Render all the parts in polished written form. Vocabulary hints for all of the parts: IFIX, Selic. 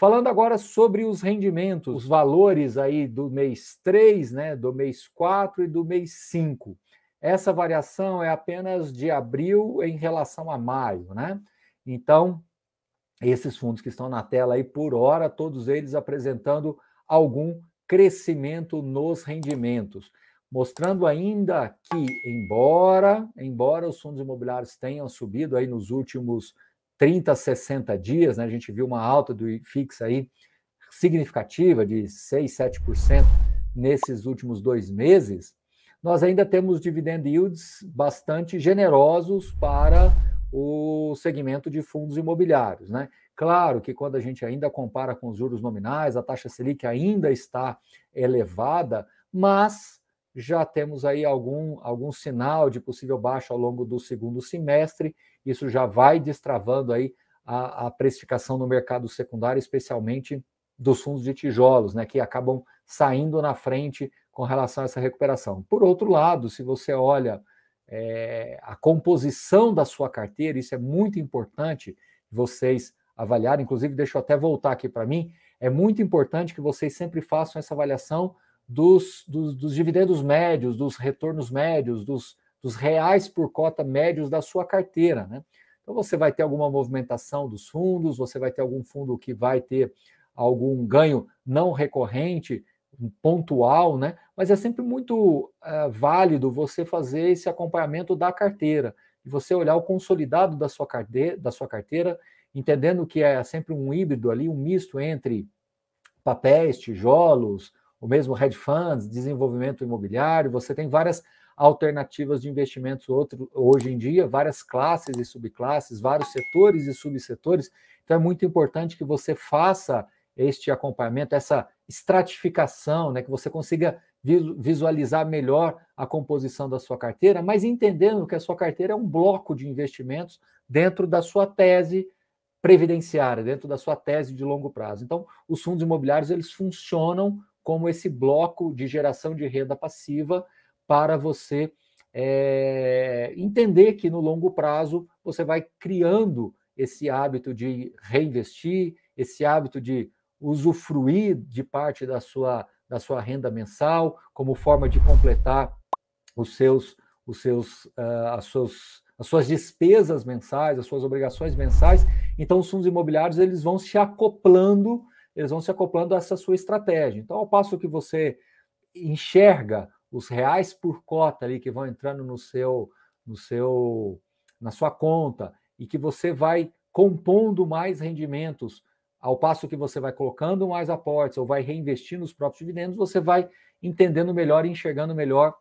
Falando agora sobre os rendimentos, os valores aí do mês 3, né, do mês 4 e do mês 5. Essa variação é apenas de abril em relação a maio, né? Então, esses fundos que estão na tela aí por hora, todos eles apresentando algum crescimento nos rendimentos, mostrando ainda que, embora os fundos imobiliários tenham subido aí nos últimos 30, 60 dias, né? A gente viu uma alta do IFIX aí significativa de 6, 7% nesses últimos 2 meses, nós ainda temos dividend yields bastante generosos para o segmento de fundos imobiliários, né? Claro que quando a gente ainda compara com os juros nominais, a taxa Selic ainda está elevada, mas já temos aí algum sinal de possível baixa ao longo do segundo semestre. Isso já vai destravando aí a precificação no mercado secundário, especialmente dos fundos de tijolos, né, que acabam saindo na frente com relação a essa recuperação. Por outro lado, se você olha a composição da sua carteira, isso é muito importante vocês avaliarem, inclusive deixa eu até voltar aqui para mim, é muito importante que vocês sempre façam essa avaliação dos dividendos médios, dos retornos médios, dos reais por cota médios da sua carteira, né? Então você vai ter alguma movimentação dos fundos, você vai ter algum fundo que vai ter algum ganho não recorrente, pontual, né? Mas é sempre muito válido você fazer esse acompanhamento da carteira, e você olhar o consolidado da sua carteira, entendendo que é sempre um híbrido ali, um misto entre papéis, tijolos, o mesmo hedge funds, desenvolvimento imobiliário. Você tem várias alternativas de investimentos hoje em dia, várias classes e subclasses, vários setores e subsetores. Então é muito importante que você faça este acompanhamento, essa estratificação, né, que você consiga visualizar melhor a composição da sua carteira, mas entendendo que a sua carteira é um bloco de investimentos dentro da sua tese previdenciária, dentro da sua tese de longo prazo. Então, os fundos imobiliários, eles funcionam como esse bloco de geração de renda passiva para você entender que no longo prazo você vai criando esse hábito de reinvestir, esse hábito de usufruir de parte da sua renda mensal como forma de completar as suas despesas mensais, as suas obrigações mensais. Então, os fundos imobiliários, eles vão se acoplando a essa sua estratégia. Então, ao passo que você enxerga os reais por cota ali que vão entrando na sua conta, e que você vai compondo mais rendimentos, ao passo que você vai colocando mais aportes ou vai reinvestindo os próprios dividendos, você vai entendendo melhor e enxergando melhor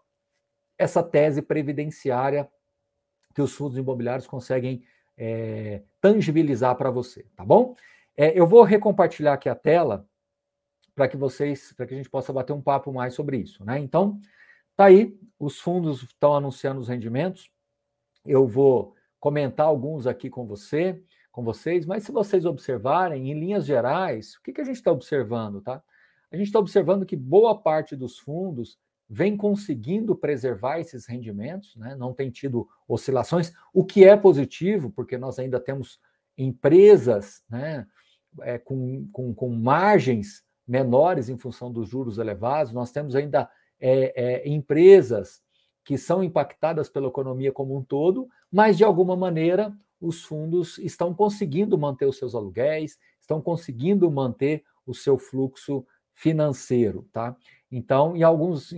essa tese previdenciária que os fundos imobiliários conseguem tangibilizar para você, tá bom? Eu vou recompartilhar aqui a tela para que a gente possa bater um papo mais sobre isso, né? Então, tá aí, os fundos estão anunciando os rendimentos. Eu vou comentar alguns aqui com vocês, mas se vocês observarem, em linhas gerais, o que a gente está observando, tá? A gente está observando que boa parte dos fundos vem conseguindo preservar esses rendimentos, né? Não tem tido oscilações, o que é positivo, porque nós ainda temos empresas, né, com margens menores em função dos juros elevados. Nós temos ainda empresas que são impactadas pela economia como um todo, mas de alguma maneira os fundos estão conseguindo manter os seus aluguéis, estão conseguindo manter o seu fluxo financeiro, tá? Então, em alguns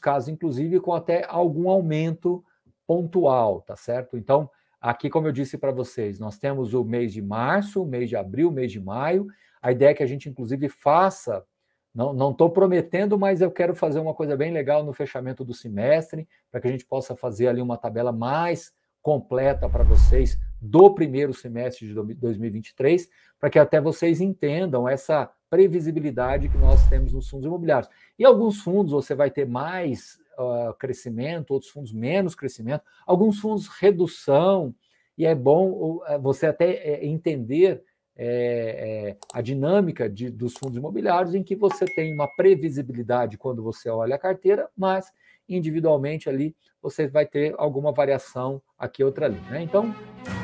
casos, inclusive, com até algum aumento pontual, tá certo? Então, aqui, como eu disse para vocês, nós temos o mês de março, o mês de abril, o mês de maio. A ideia é que a gente, inclusive, faça, não estou prometendo, mas eu quero fazer uma coisa bem legal no fechamento do semestre, para que a gente possa fazer ali uma tabela mais completa para vocês do primeiro semestre de 2023, para que até vocês entendam essa previsibilidade que nós temos nos fundos imobiliários. E alguns fundos você vai ter mais crescimento, outros fundos menos crescimento, alguns fundos redução, e é bom você até entender a dinâmica dos fundos imobiliários, em que você tem uma previsibilidade quando você olha a carteira, mas individualmente ali você vai ter alguma variação aqui, outra ali, né? Então...